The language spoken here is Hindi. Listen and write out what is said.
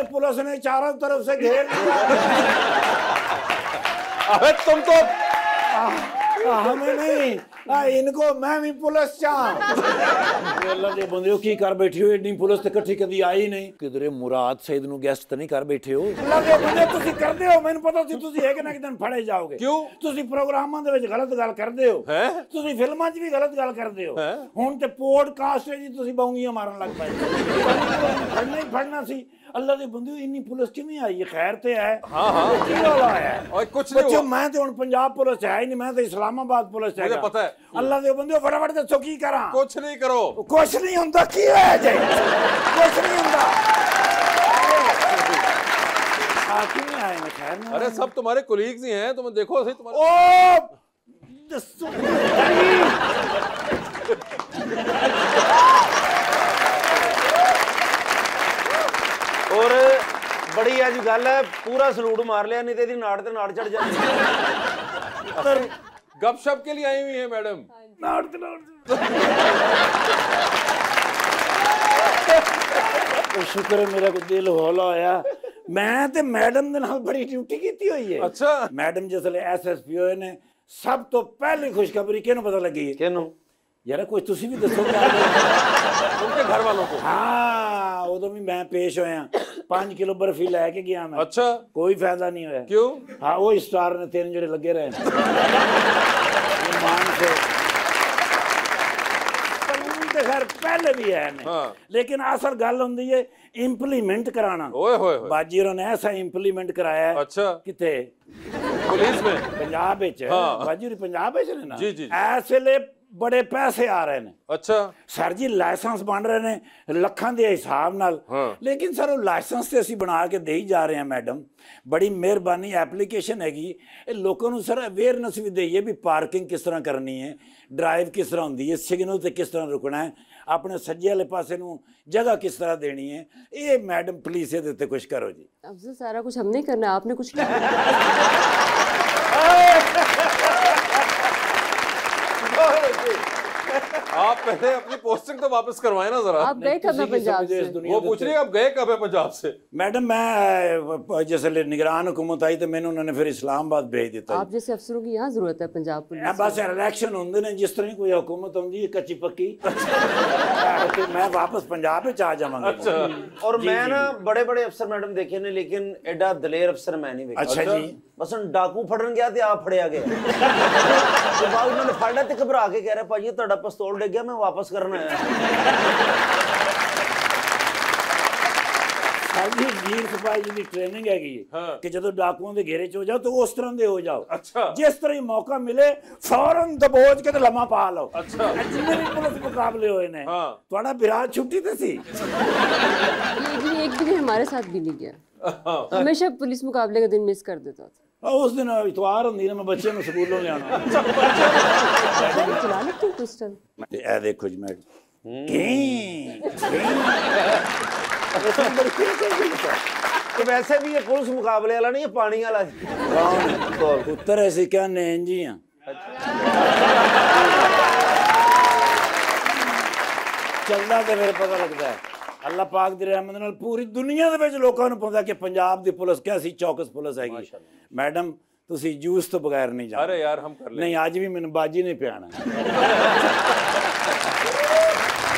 आज पुलिस ने चारों तरफ से घेर लिया। अबे तुम तो हमें नहीं इनको मैं भी पुलिस चाह बंदे की कर बैठे हो इतनी पुलिस इकट्ठी कभी आई नहीं किधरे मुराद सईद नु गेस्ट तो नहीं कर बैठे हो लगे बंदे तुसी करदे हो मैनू पता सी तुसी एक ना एक दिन फड़े जाओगे क्यों तुसी प्रोग्रामां दे विच गलत गल करदे हो हैं तुसी फिल्मां च भी गलत गल करदे हो हुण ते पॉडकास्ट जी तुसी बाउंगियां मारन लग पए फड़ना ही फड़ना सी अल्लाह दे बंदे इतनी पुलिस किवें आई खैर ते है हां हां की वाला है और कुछ नहीं बच्चों मैं तो हुण पंजाब पुलिस है ही नहीं मैं तो इस्लामाबाद पुलिस है मुझे पता है अल्लाह दे बंदे फटाफट दसो की करा कुछ नहीं करो कुछ नहीं हुंदा की है जी कुछ नहीं हुंदा आके नहीं आए मैं खैर ना अरे सब तुम्हारे कलीग्स ही हैं तुम देखो सही तुम्हारे ओ दसो और बड़ी अज गल है पूरा सलूट मार लिया नहीं तो नाड़ ते नाड़ चढ़ जाती गपशप के लिए आई हुई है मैडम नाड़ ते नाड़ शुक्र है मेरा कुछ दिल हौला होया मैं ते मैडम दे नाल बड़ी ड्यूटी कीती हुई है अच्छा मैडम जिसले एसएसपी होए ने सब तो पहली खुशखबरी किनू पता लगी है किनू यार कोई तुसी भी दसो उनके घर वालों को हाँ वो तो भी मैं पेश होया 5 किलो बर्फी लैके गया मैं अच्छा कोई फायदा नहीं होया क्यों हाँ वो स्टार ने 3 जड़े लगे रहे खैर पहले भी है हाँ। लेकिन असल गल होंदी है इंप्लीमेंट कराना बाजीरों ने ऐसा इंप्लीमेंट कराया अच्छा कितने पुलिस में पंजाब हाँ। बाजीरो पंजाब ना ऐसे ले बड़े पैसे आ रहे ने अच्छा सर जी लाइसेंस बन रहे ने लखों के हिसाब नाल हाँ। लेकिन सर वो लाइसेंस तो असी बना के दे ही जा रहे हैं मैडम बड़ी मेहरबानी एप्लीकेशन हैगी लोगों को सर अवेयरनेस भी देइए भी पार्किंग किस तरह करनी है ड्राइव किस तरह होंदी है सिग्नल ते किस तरह रुकना है अपने सज्जे वाले पासे नूं जगह किस तरह देनी है ये मैडम प्लीज ये देते कुछ करो जी अफजल सारा कुछ हमने करना आपने कुछ आप पहले अपनी पोस्टिंग तो वापस करवाएं ना जरा आप गए कब है पंजाब से वो पूछ रही है आप गए कब है पंजाब से मैडम मैं जैसे निगरान हुकूमत आई तो मैंने उन्होंने फिर इस्लामाबाद भेज दिया आप जैसे अफसरों की यहाँ जरूरत है पंजाब पुलिस बस इलेक्शन होंगे ने जिस तरह कोई हुकूमत होंगी कच्ची पक्की मैं वापस पंजाब में आ जाऊंगा और मैं ना बड़े बड़े अफसर मैडम देखे ने लेकिन एडा दलेर अफसर मैं नहीं देखा अच्छा जी बस डाकू फड़न गया तो आप फड़िया गया उन्होंने फड़ना तो घबरा के कह रहा भाजी तुहाडा पिस्तौल डिग गया मैं वापस करना है ट्रेनिंग हैगी कि जदों डाकुओं के घेरे च हो जाओ तो उस तरह के हो जाओ अच्छा जिस तरह मौका मिले फौरन दबोच के लम्मा पा लो अच्छा जिन्हें भी पुलिस मुकाबले होए ने तुहाडा बिराद छुट्टी ते सी लेकिन एक दिन हमारे साथ भी नहीं गया हमेशा पुलिस मुकाबले का दिन मिस कर देता था उस दिन इतवार होंदी ना मैं बच्चे नूं स्कूलों लिया देखो जी मैडम तो वैसे भी ये पुलिस मुकाबले वाला नहीं ये पानी वाला पुत्र ऐसे क्या नैन जी हाँ चलना तो मेरे पता लगता है अल्लाह पाक दी रहमत नाल पूरी दुनिया दे विच लोकां नूं पता कि पंजाब दी पुलिस कैसी चौकस पुलिस हैगी मैडम तुसी जूस तो बगैर नहीं जा अरे यार हम कर ले नहीं आज भी मैनूं बाजी नहीं पियाना